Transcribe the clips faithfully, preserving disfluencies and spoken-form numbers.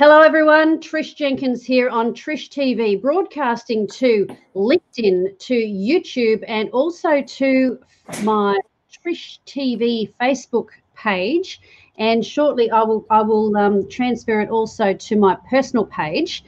Hello everyone, Trish Jenkins here on Trish T V, broadcasting to LinkedIn, to YouTube, and also to my Trish T V Facebook page. And shortly I will I will um, transfer it also to my personal page.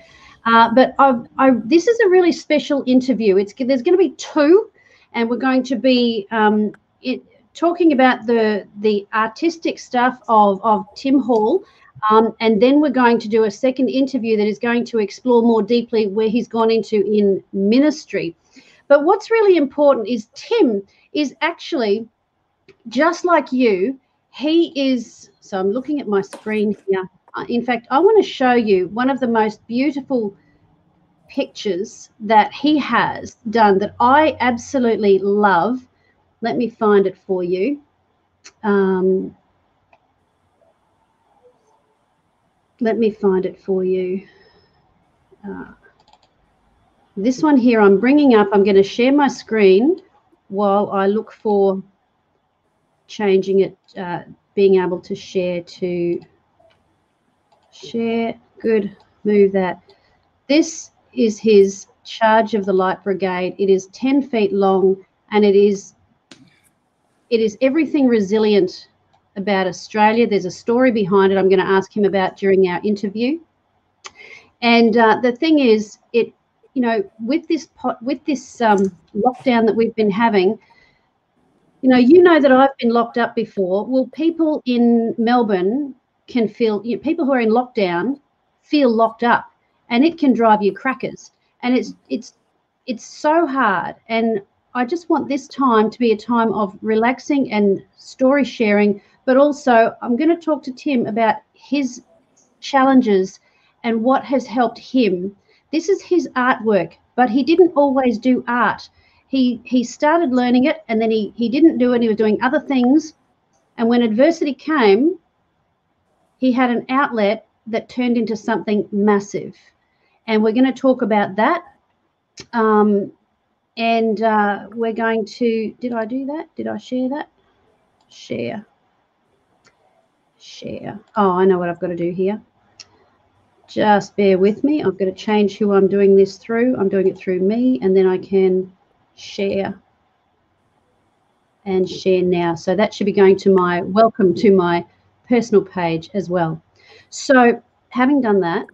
Uh, but I've, I this is a really special interview. It's there's going to be two, and we're going to be um, it, talking about the the artistic stuff of of Tim Hall. Um, and then we're going to do a second interview that is going to explore more deeply where he's gone into in ministry. But what's really important is Tim is actually, just like you, he is, so I'm looking at my screen here. In fact, I want to show you one of the most beautiful pictures that he has done that I absolutely love. Let me find it for you. Um Let me find it for you. Uh, this one here I'm bringing up. I'm going to share my screen while I look for changing it, uh, being able to share to share. Good, move that. This is his Charge of the Light Brigade. It is ten feet long, and it is it is everything resilient about Australia. There's a story behind it I'm going to ask him about during our interview. And uh, the thing is, it you know, with this pot, with this um, lockdown that we've been having, you know, you know that I've been locked up before. Well, people in Melbourne can feel, you know, people who are in lockdown feel locked up, and it can drive you crackers. And it's it's it's so hard. And I just want this time to be a time of relaxing and story sharing. But also, I'm going to talk to Tim about his challenges and what has helped him. This is his artwork, but he didn't always do art. He he started learning it, and then he, he didn't do it. He was doing other things. And when adversity came, he had an outlet that turned into something massive. And we're going to talk about that. Um, and uh, we're going to... Did I do that? Did I share that? Share. Share. Oh, I know what I've got to do here. Just bear with me. I've got to change who I'm doing this through. I'm doing it through me, and then I can share and share now. So that should be going to my welcome to my personal page as well. So having done that,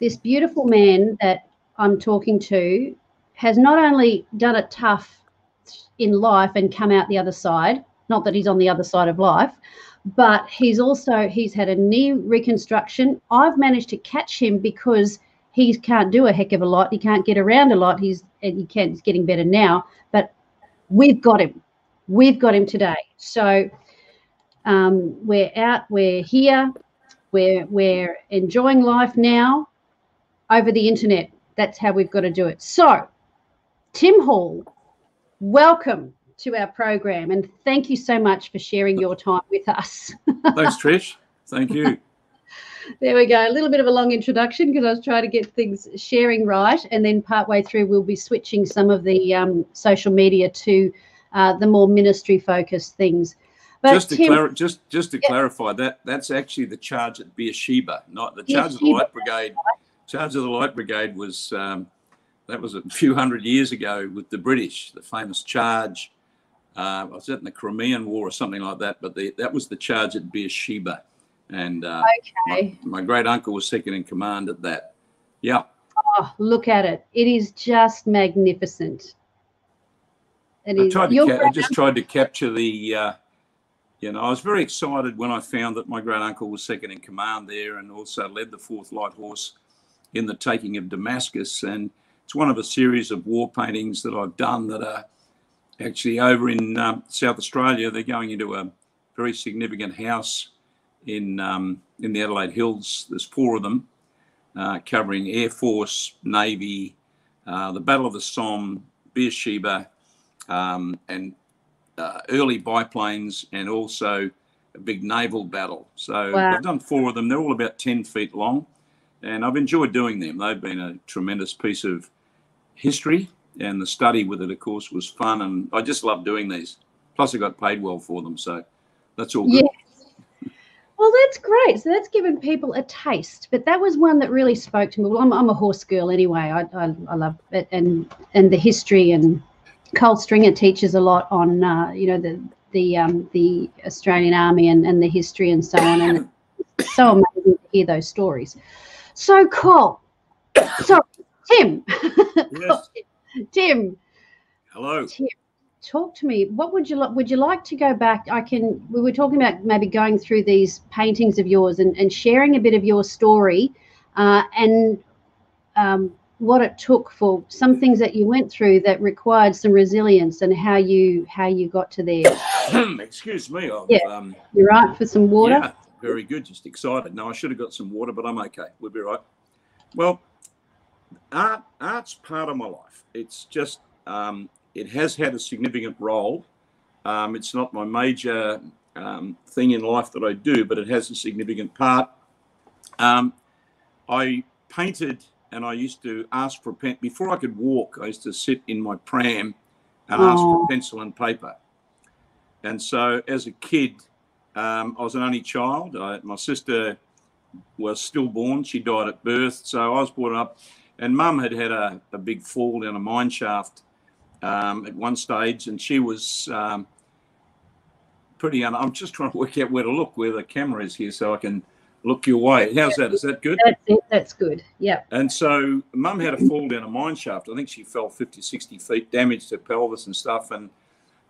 this beautiful man that I'm talking to has not only done it tough in life and come out the other side, not that he's on the other side of life, but he's also, he's had a knee reconstruction. I've managed to catch him because he can't do a heck of a lot. He can't get around a lot. He's, and he can't, he's getting better now, but we've got him. We've got him today. So um, we're out, we're here, we're, we're enjoying life now over the internet. That's how we've got to do it. So Tim Hall, welcome to our program, and thank you so much for sharing your time with us. Thanks, Trish. Thank you. There we go. A little bit of a long introduction because I was trying to get things sharing right, and then partway through we'll be switching some of the um, social media to uh, the more ministry-focused things. But just to, Tim, just, just to yeah. clarify, that that's actually the charge at Beersheba, not the Beersheba. Charge of the Light Brigade. Charge of the Light Brigade was, um, that was a few hundred years ago with the British, the famous charge. Uh, I was in the Crimean War or something like that, but the, that was the charge at Beersheba. And uh, okay. my, my great uncle was second in command at that. Yeah. Oh, look at it. It is just magnificent. It I, is. Tried to I just tried to capture the, uh, you know, I was very excited when I found that my great uncle was second in command there, and also led the fourth Light Horse in the taking of Damascus. And it's one of a series of war paintings that I've done that are actually over in um, South Australia. They're going into a very significant house in um, in the Adelaide Hills. There's four of them, uh, covering Air Force, Navy, uh, the Battle of the Somme, Beersheba, um, and uh, early biplanes, and also a big naval battle. So wow. I've done four of them. They're all about ten feet long, and I've enjoyed doing them. They've been a tremendous piece of history. And the study with it, of course, was fun, and I just love doing these. Plus, I got paid well for them, so that's all good. Yes. Well, that's great. So that's given people a taste. But that was one that really spoke to me. Well, I'm, I'm a horse girl anyway. I, I, I love it. And, and the history, and Cole Stringer teaches a lot on, uh, you know, the the um, the Australian Army and, and the history and so on. And it's so amazing to hear those stories. So, Cole. So, Tim. Yes. Tim. Hello. Tim. Talk to me. What would you like? Would you like to go back? I can. We were talking about maybe going through these paintings of yours and, and sharing a bit of your story, uh, and um, what it took for some things that you went through that required some resilience, and how you how you got to there. Excuse me. I've, yeah, um, you're right for some water. Yeah, very good. Just excited. No, I should have got some water, but I'm okay. We'll be right. Well, art art's part of my life. It's just. Um, It has had a significant role. Um, it's not my major um, thing in life that I do, but it has a significant part. Um, I painted, and I used to ask for a pen. Before I could walk, I used to sit in my pram and oh. ask for pencil and paper. And so as a kid, um, I was an only child. I, my sister was stillborn. She died at birth. So I was brought up, and Mum had had a, a big fall down a mine shaft Um, at one stage, and she was um, pretty. Un I'm just trying to work out where to look, where the camera is here, so I can look your way. How's that? Is that good? That's it. That's good. Yeah. And so, Mum had a fall down a mine shaft. I think she fell fifty, sixty feet, damaged her pelvis and stuff. And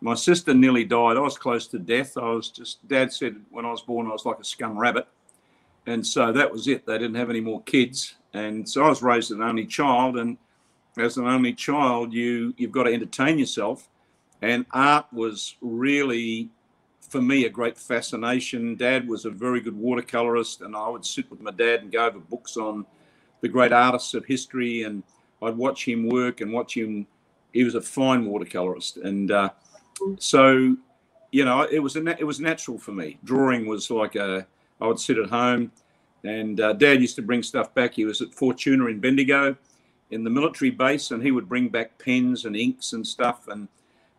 my sister nearly died. I was close to death. I was just. Dad said when I was born, I was like a scum rabbit, and so that was it. They didn't have any more kids, and so I was raised an only child, and. As an only child, you, you've got to entertain yourself. And art was really, for me, a great fascination. Dad was a very good watercolorist, and I would sit with my dad and go over books on the great artists of history, and I'd watch him work and watch him. He was a fine watercolorist. And uh, so, you know, it was, a it was natural for me. Drawing was like a, I would sit at home, and uh, Dad used to bring stuff back. He was at Fortuna in Bendigo, in the military base, and he would bring back pens and inks and stuff, and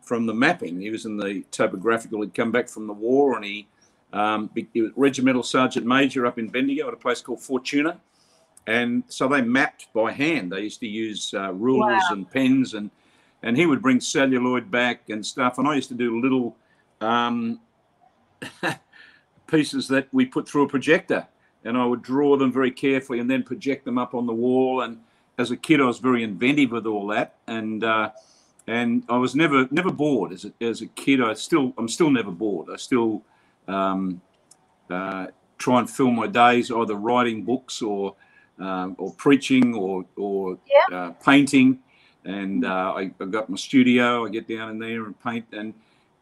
from the mapping. He was in the topographical. He'd come back from the war, and he, um, he was regimental sergeant major up in Bendigo at a place called Fortuna, and so they mapped by hand. They used to use uh, rulers wow. and pens, and and he would bring celluloid back and stuff, and I used to do little um, pieces that we put through a projector, and I would draw them very carefully and then project them up on the wall. And as a kid, I was very inventive with all that, and uh, and I was never never bored. As a, as a kid, I still I'm still never bored. I still um, uh, try and fill my days either writing books or um, or preaching or or yeah. uh, painting. And uh, I I've got my studio. I get down in there and paint. And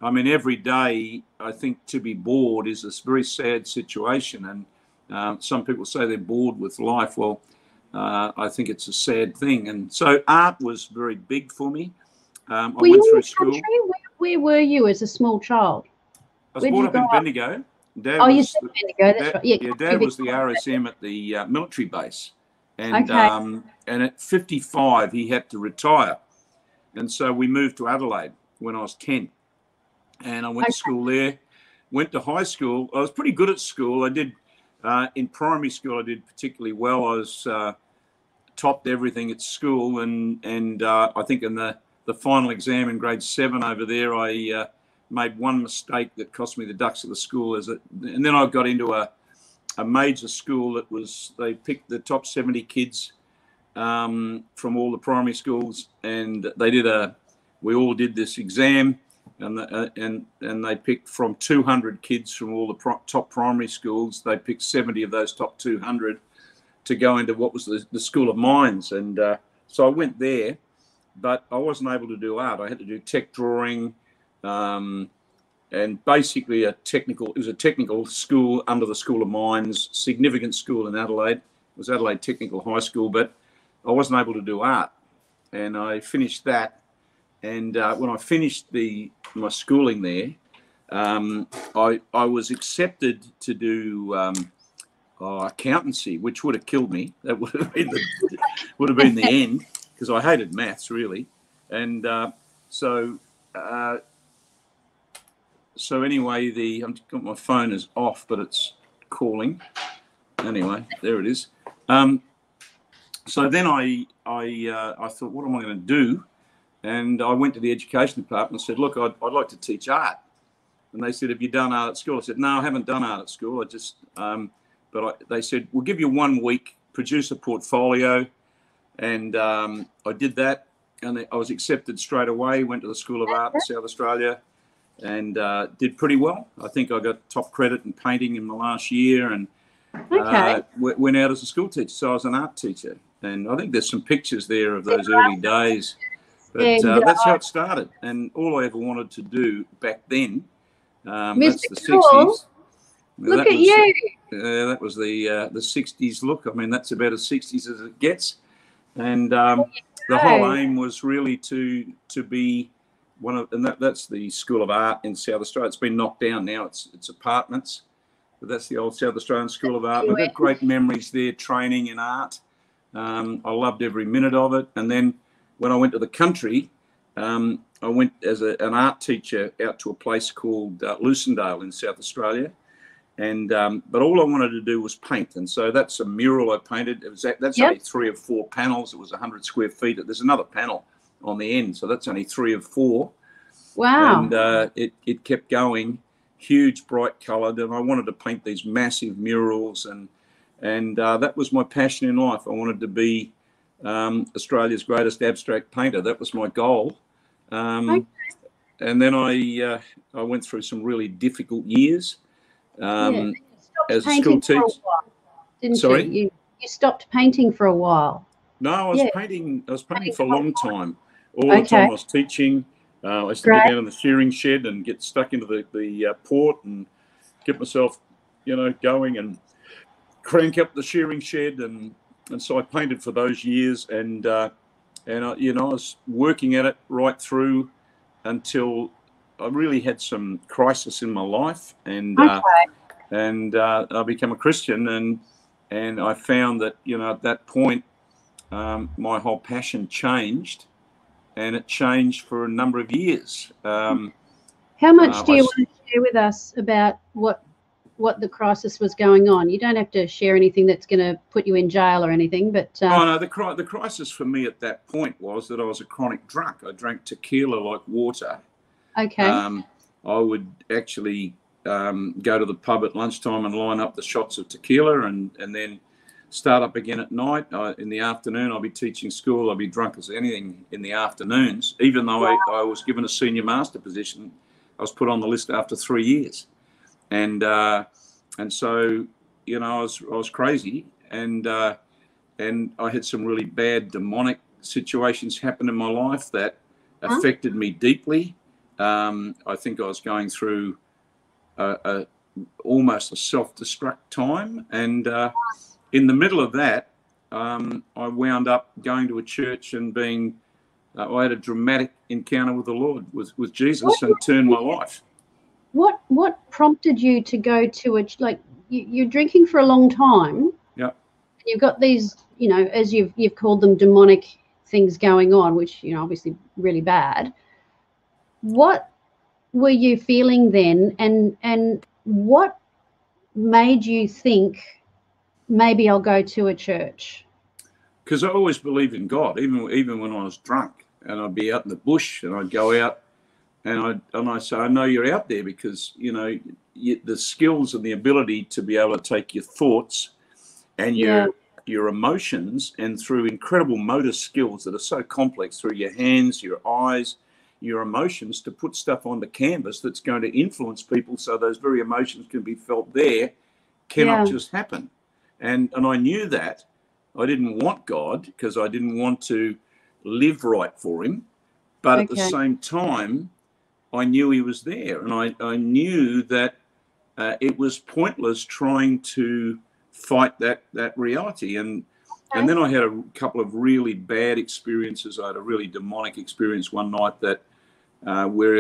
I mean, every day I think to be bored is a very sad situation. And um, some people say they're bored with life. Well. Uh, I think it's a sad thing, and so art was very big for me. Um, I were went through school. Where, where were you as a small child? I was born up in Bendigo. Dad oh, you said Bendigo. That's right. Yeah, yeah, Dad was the R S M at the uh, military base, and okay. um, and at fifty-five he had to retire, and so we moved to Adelaide when I was ten, and I went okay. to school there. Went to high school. I was pretty good at school. I did. Uh, in primary school, I did particularly well. I was uh, topped everything at school, and and uh, I think in the the final exam in grade seven over there, I uh, made one mistake that cost me the ducks of the school. As a, and then I got into a a major school that was they picked the top seventy kids um, from all the primary schools, and they did a we all did this exam, and the, uh, and and they picked from two hundred kids from all the pro top primary schools. They picked seventy of those top two hundred to go into what was the, the School of Mines, and uh, so I went there, but I wasn't able to do art. I had to do tech drawing, um, and basically a technical. It was a technical school under the School of Mines, significant school in Adelaide. It was Adelaide Technical High School, but I wasn't able to do art, and I finished that. And uh, when I finished the my schooling there, um, I I was accepted to do um, oh, accountancy, which would have killed me. That would have been the, would have been the end, because I hated maths really. And uh, so uh, so anyway, the I've got my phone is off, but it's calling. Anyway, there it is. Um, so then I I uh, I thought, what am I going to do? And I went to the education department and said, look, I'd, I'd like to teach art. And they said, have you done art at school? I said, no, I haven't done art at school. I just, um, but I, they said, we'll give you one week, produce a portfolio. And um, I did that. And I was accepted straight away, went to the School of Art in South Australia and uh, did pretty well. I think I got top credit in painting in the last year and okay. uh, w went out as a school teacher. So I was an art teacher. And I think there's some pictures there of those early days. But uh, that's how it started. And all I ever wanted to do back then, um, that's the sixties. Look at you. Uh, that was the uh, the sixties look. I mean, that's about as sixties as it gets. And um, the whole aim was really to to be one of, and that, that's the School of Art in South Australia. It's been knocked down now. It's it's apartments, but that's the old South Australian School of Art. We've got great memories there, training in art. Um, I loved every minute of it. And then when I went to the country, um, I went as a, an art teacher out to a place called uh, Lucindale in South Australia. And um, but all I wanted to do was paint, and so that's a mural I painted. It was that's yep. only three or four panels. It was one hundred square feet. There's another panel on the end, so that's only three of four. Wow! And uh, it it kept going, huge, bright coloured, and I wanted to paint these massive murals, and and uh, that was my passion in life. I wanted to be um, Australia's greatest abstract painter. That was my goal. Um, okay. And then I uh, I went through some really difficult years. Um, yeah, as a school teacher, didn't Sorry? you? You stopped painting for a while. No, I was yeah. painting. I was painting Paint for a long time. All okay. the time I was teaching. Uh, I used to Great. go down in the shearing shed and get stuck into the the uh, port and get myself, you know, going and crank up the shearing shed, and and so I painted for those years, and uh, and I, you know, I was working at it right through until. I really had some crisis in my life, and okay. uh, and uh, I became a Christian, and and I found that, you know, at that point um, my whole passion changed, and it changed for a number of years. Um, How much uh, do you I, want to share with us about what what the crisis was going on? You don't have to share anything that's going to put you in jail or anything, but um... oh no, the cri the crisis for me at that point was that I was a chronic drunk. I drank tequila like water. Okay. Um, I would actually um, go to the pub at lunchtime and line up the shots of tequila, and, and then start up again at night. I, in the afternoon, I'll be teaching school. I'll be drunk as anything in the afternoons, even though wow. I, I was given a senior master position. I was put on the list after three years. And uh, and so, you know, I was, I was crazy, and, uh, and I had some really bad demonic situations happen in my life that huh? affected me deeply. Um, I think I was going through a, a, almost a self-destruct time, and uh, in the middle of that, um, I wound up going to a church and being. Uh, I had a dramatic encounter with the Lord, with with Jesus, what and turned my life. What What prompted you to go to a like you, you're drinking for a long time? Yeah, you've got these, you know, as you've you've called them, demonic things going on, which, you know, obviously really bad. What were you feeling then, and and what made you think, maybe I'll go to a church? Because I always believed in God, even even when I was drunk, and I'd be out in the bush, and I'd go out, and I and I say, I know you're out there, because, you know, you, the skills and the ability to be able to take your thoughts and your yeah. your emotions, and through incredible motor skills that are so complex, through your hands, your eyes, your emotions, to put stuff on the canvas that's going to influence people, so those very emotions can be felt there, cannot yeah. just happen. And and I knew that. I didn't want God, because I didn't want to live right for him. But okay. at the same time, I knew he was there. And I, I knew that uh, it was pointless trying to fight that, that reality. And okay. and then I had a couple of really bad experiences. I had a really demonic experience one night that, Uh, where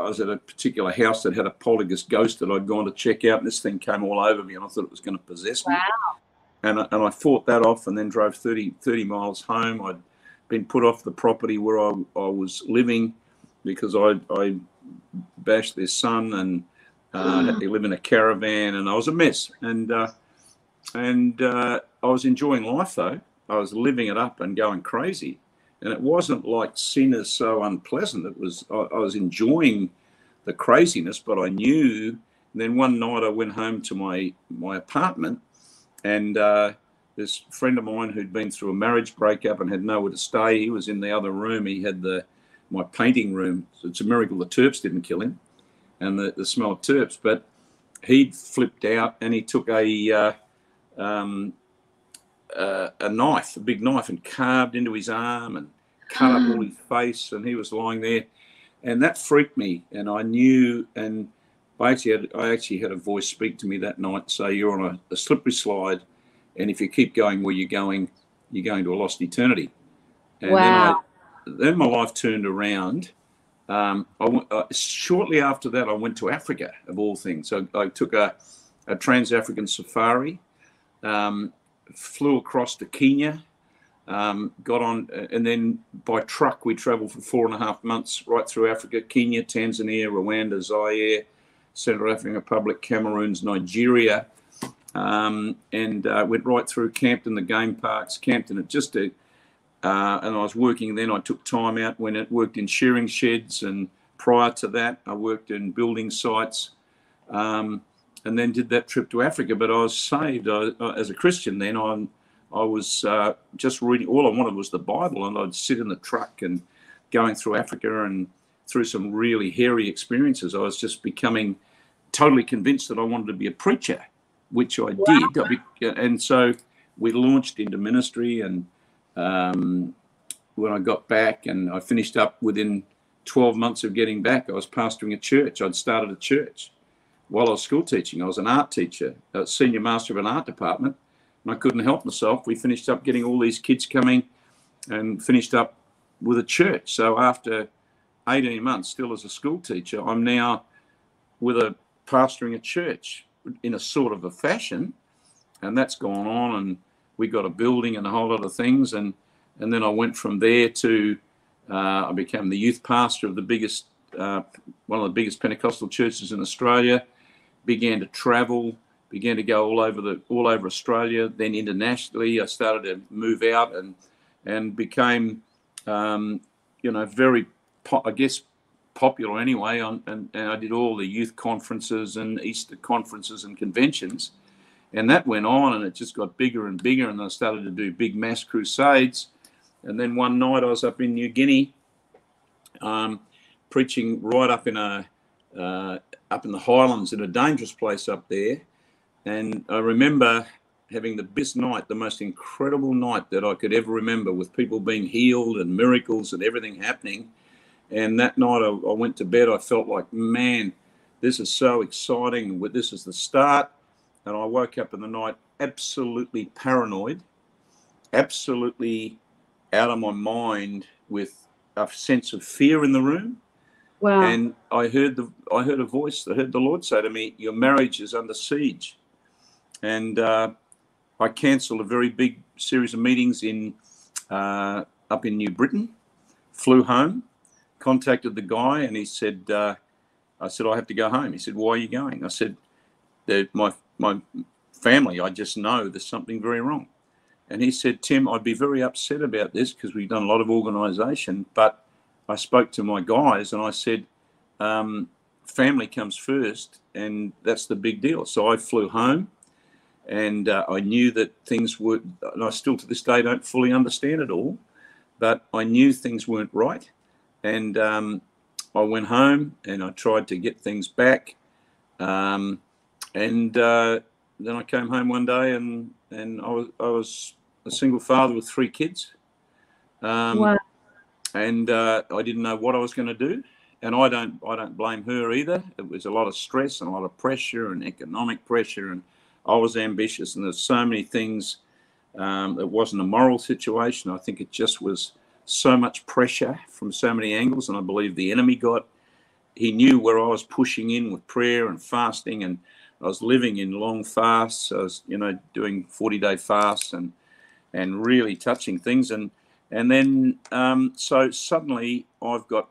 I was at a particular house that had a poltergeist ghost that I'd gone to check out, and this thing came all over me, and I thought it was going to possess me. Wow. And I, and I fought that off, and then drove thirty miles home. I'd been put off the property where I, I was living, because I, I bashed their son, and Uh, mm. Had to live in a caravan, and I was a mess. And uh, and uh, I was enjoying life, though. I was living it up and going crazy. And it wasn't like sin is so unpleasant. It was I, I was enjoying the craziness, but I knew. And then one night I went home to my my apartment, and uh, this friend of mine who'd been through a marriage breakup and had nowhere to stay, he was in the other room. He had the my painting room. So it's a miracle the Terps didn't kill him, and the, the smell of Terps. But he'd flipped out, and he took a uh, um, uh, a knife, a big knife, and carved into his arm and cut mm. up all his face. And he was lying there, and that freaked me. And I knew, and I actually had I actually had a voice speak to me that night. So you're on a, a slippery slide. And if you keep going where you're going, you're going to a lost eternity. And wow. Then, I, then my life turned around. Um, I went, uh, shortly after that, I went to Africa, of all things. So I, I took a, a trans-African safari, um, flew across to Kenya, um, got on, and then by truck we travelled for four and a half months right through Africa, Kenya, Tanzania, Rwanda, Zaire, Central African Republic, Cameroons, Nigeria, um and uh, went right through, camped in the game parks, camped in it just to uh and I was working then. I took time out when it worked in shearing sheds, and prior to that I worked in building sites, um and then did that trip to Africa. But I was saved I, I, as a Christian then. I I was uh just reading. All I wanted was the Bible, and I'd sit in the truck and going through Africa, and through some really hairy experiences I was just becoming totally convinced that I wanted to be a preacher, which I wow. did. And so we launched into ministry, and um, when I got back and I finished up, within twelve months of getting back, I was pastoring a church. I'd started a church while I was school teaching. I was an art teacher, a senior master of an art department, and I couldn't help myself. We finished up getting all these kids coming and finished up with a church. So after eighteen months, still as a school teacher, I'm now with a pastoring a church, in a sort of a fashion, and that's gone on, and we got a building and a whole lot of things, and and then I went from there to uh, I became the youth pastor of the biggest uh, one of the biggest Pentecostal churches in Australia. Began to travel, began to go all over the all over Australia, then internationally. I started to move out, and and became um, you know very po- I guess. popular anyway, on, and, and I did all the youth conferences and Easter conferences and conventions, and that went on, and it just got bigger and bigger, and I started to do big mass crusades. And then one night I was up in New Guinea, um, preaching right up in a uh, up in the highlands, in a dangerous place up there, and I remember having the best night, the most incredible night that I could ever remember, with people being healed and miracles and everything happening. And that night I, I went to bed, I felt like, man, this is so exciting. This is the start. And I woke up in the night absolutely paranoid, absolutely out of my mind, with a sense of fear in the room. Wow. And I heard, the, I heard a voice, I heard the Lord say to me, your marriage is under siege. And uh, I cancelled a very big series of meetings in uh, up in New Britain, flew home. Contacted the guy, and he said, uh, I said, I have to go home. He said, why are you going? I said, my, my family, I just know there's something very wrong. And he said, Tim, I'd be very upset about this, because we've done a lot of organisation, but I spoke to my guys and I said, um, family comes first, and that's the big deal. So I flew home, and uh, I knew that things were, and I still to this day don't fully understand it all, but I knew things weren't right. And um, I went home and I tried to get things back. Um, and uh, then I came home one day, and, and I, was, I was a single father with three kids. Um, wow. And uh, I didn't know what I was going to do. And I don't, I don't blame her either. It was a lot of stress and a lot of pressure and economic pressure. And I was ambitious, and there's so many things. Um, it wasn't a moral situation. I think it just was so much pressure from so many angles, and I believe the enemy got, he knew where I was pushing in with prayer and fasting, and I was living in long fasts. I was, you know, doing forty-day fasts and and really touching things, and and then um, so suddenly I've got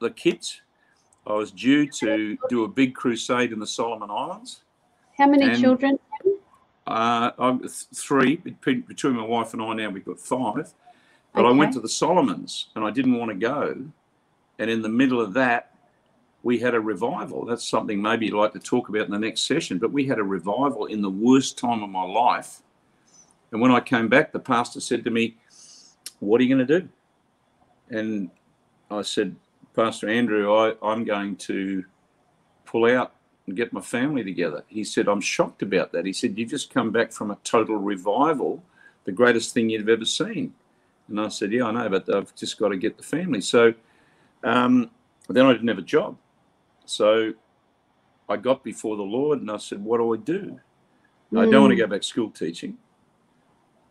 the kids. I was due to do a big crusade in the Solomon Islands. How many and, children? Uh, I'm three. Between my wife and I now, we've got five. But okay. I went to the Solomons and I didn't want to go. And in the middle of that, we had a revival. That's something maybe you'd like to talk about in the next session. But we had a revival in the worst time of my life. And when I came back, the pastor said to me, "What are you going to do?" And I said, "Pastor Andrew, I, I'm going to pull out and get my family together." He said, "I'm shocked about that." He said, "You've just come back from a total revival, the greatest thing you've ever seen." And I said, "Yeah, I know, but I've just got to get the family." So um, then I didn't have a job. So I got before the Lord and I said, "What do I do?" Mm. I don't want to go back school teaching.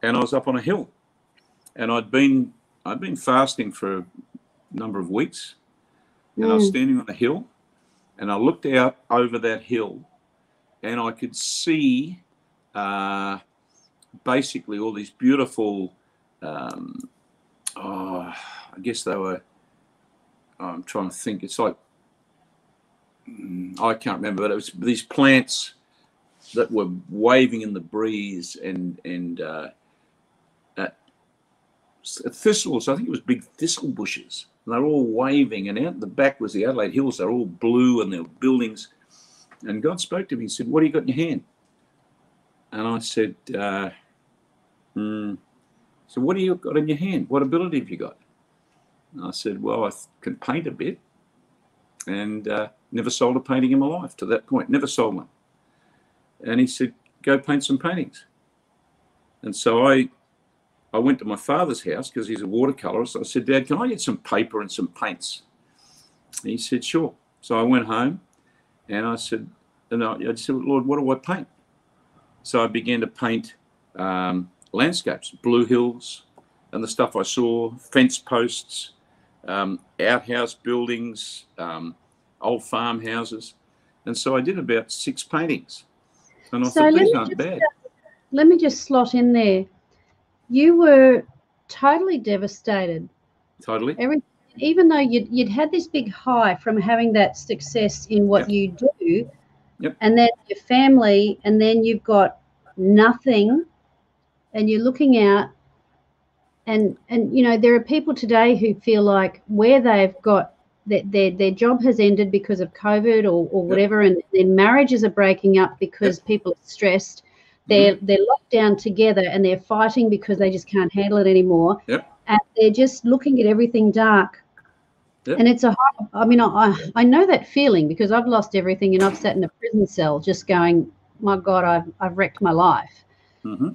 And I was up on a hill and I'd been, I'd been fasting for a number of weeks. And mm. I was standing on a hill and I looked out over that hill and I could see uh, basically all these beautiful, um, oh, I guess they were, I'm trying to think, it's like, I can't remember, but it was these plants that were waving in the breeze and, and uh, uh, thistles, I think it was big thistle bushes. And they were all waving, and out the back was the Adelaide Hills. They're all blue, and there were buildings. And God spoke to me and said, "What do you got in your hand?" And I said, uh, mm. "So what do you got in your hand? What ability have you got?" And I said, "Well, I can paint a bit," and uh, never sold a painting in my life to that point. Never sold one. And he said, "Go paint some paintings." And so I. I went to my father's house because he's a watercolorist. I said, "Dad, can I get some paper and some paints?" And he said, "Sure." So I went home and I said, and I, I said, "Lord, what do I paint?" So I began to paint um, landscapes, blue hills and the stuff I saw, fence posts, um, outhouse buildings, um, old farmhouses. And so I did about six paintings. And I so thought, these aren't just, bad. Uh, let me just slot in there. You were totally devastated. Totally. Every, even though you'd, you'd had this big high from having that success in what yep. you do, yep. and then your family, and then you've got nothing, and you're looking out, and, and you know, there are people today who feel like where they've got, their, their, their job has ended because of COVID or, or whatever, yep. and their marriages are breaking up because yep. people are stressed. They're, they're locked down together and they're fighting because they just can't handle it anymore. Yep. And they're just looking at everything dark. Yep. And it's a, I mean, I, I know that feeling because I've lost everything and I've sat in a prison cell just going, my God, I've, I've wrecked my life. Mm-hmm.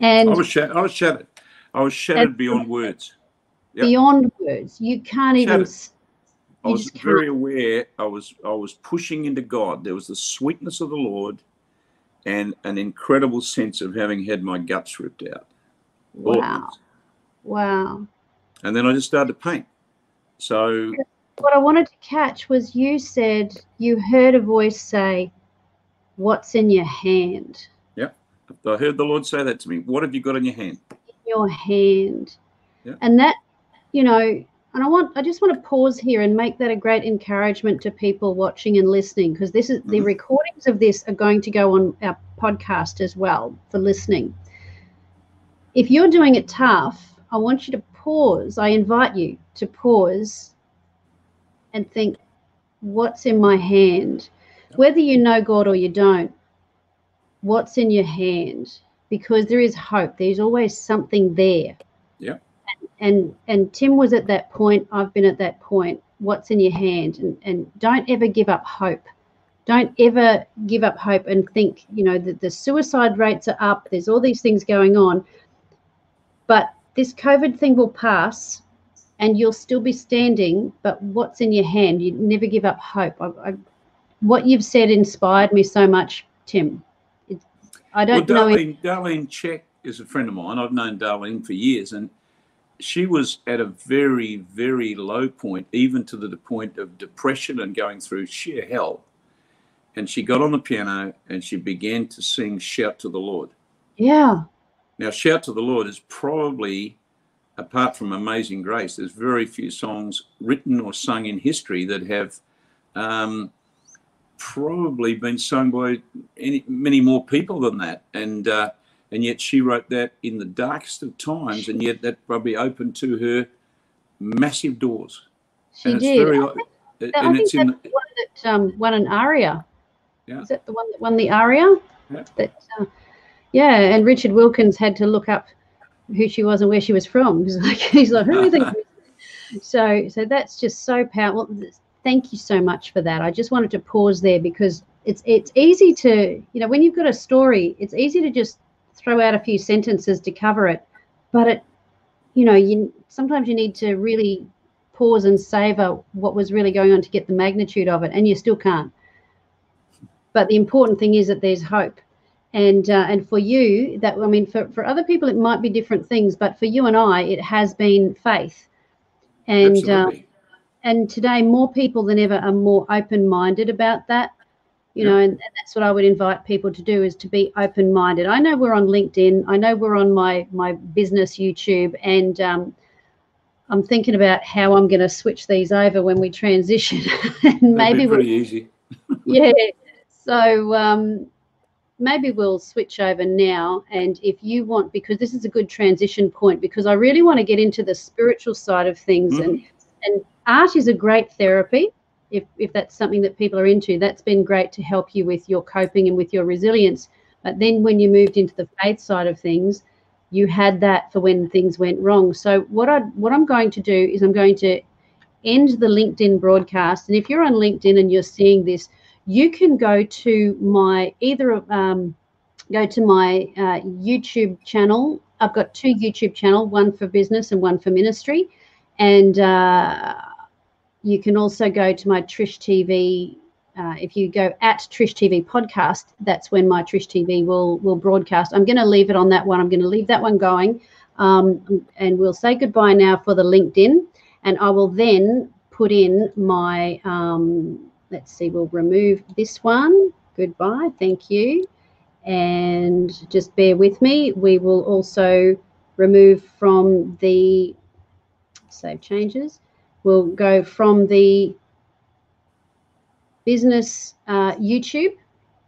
And I was, shat I was shattered. I was shattered beyond words. Yep. Beyond words. You can't even. You I was very can't. aware. I was, I was pushing into God. There was the sweetness of the Lord. And an incredible sense of having had my guts ripped out. Wow. Wow. And then I just started to paint. So what I wanted to catch was you said you heard a voice say, "What's in your hand?" Yeah. I heard the Lord say that to me. What have you got in your hand? In your hand. Yeah. And that, you know, and I want, I just want to pause here and make that a great encouragement to people watching and listening, because this is mm-hmm. the recording of this are going to go on our podcast as well for listening. If you're doing it tough, I want you to pause. I invite you to pause and think, what's in my hand? Whether you know God or you don't, what's in your hand? Because there is hope. There's always something there. Yeah. And, and, and Tim was at that point. I've been at that point. What's in your hand? And, and don't ever give up hope. Don't ever give up hope and think, you know, that the suicide rates are up. There's all these things going on. But this COVID thing will pass and you'll still be standing. But what's in your hand? You never give up hope. I, I, what you've said inspired me so much, Tim. It, I don't well, Darlene, know. Darlene Cech is a friend of mine. I've known Darlene for years. And she was at a very, very low point, even to the point of depression and going through sheer hell. And she got on the piano and she began to sing "Shout to the Lord." Yeah. Now, "Shout to the Lord" is probably, apart from "Amazing Grace," there's very few songs written or sung in history that have um, probably been sung by any, many more people than that. And uh, and yet she wrote that in the darkest of times, and yet that probably opened to her massive doors. She and did. It's very, I think, and I think it's that's in the, the one that um, won an ARIA. Yeah. Is that the one that won the ARIA? Yeah. That, uh, yeah, and Richard Wilkins had to look up who she was and where she was from. He's like, he's like, who do you think? So, so that's just so powerful. Thank you so much for that. I just wanted to pause there because it's it's easy to, you know, when you've got a story, it's easy to just throw out a few sentences to cover it, but it, you know, you sometimes you need to really pause and savor what was really going on to get the magnitude of it, and you still can't. But the important thing is that there's hope. And uh, and for you, that I mean, for, for other people, it might be different things, but for you and I, it has been faith. And uh, and today, more people than ever are more open-minded about that, you yeah. know, and, and that's what I would invite people to do, is to be open-minded. I know we're on LinkedIn. I know we're on my, my business YouTube, and um, I'm thinking about how I'm going to switch these over when we transition. And maybe pretty we'll, easy. Yeah. So um, maybe we'll switch over now, and if you want, because this is a good transition point, because I really want to get into the spiritual side of things, mm. and and art is a great therapy if, if that's something that people are into. That's been great to help you with your coping and with your resilience. But then when you moved into the faith side of things, you had that for when things went wrong. So what, I, what I'm going to do is I'm going to end the LinkedIn broadcast, and if you're on LinkedIn and you're seeing this, you can go to my either um, go to my uh, YouTube channel. I've got two YouTube channels, one for business and one for ministry, and uh, you can also go to my Trish T V. Uh, if you go at Trish T V podcast, that's when my Trish T V will will broadcast. I'm going to leave it on that one. I'm going to leave that one going, um, and we'll say goodbye now for the LinkedIn, and I will then put in my. Um, Let's see, we'll remove this one. Goodbye, thank you. And just bear with me. We will also remove from the save changes. We'll go from the business uh, YouTube.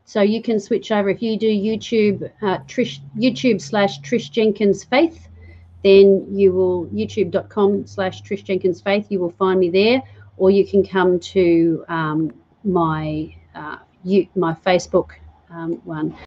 So you can switch over. If you do YouTube, uh, Trish, YouTube slash Trish Jenkins Faith, then you will, youtube.com slash Trish Jenkins Faith, you will find me there. Or you can come to um, my uh, you, my Facebook um, one.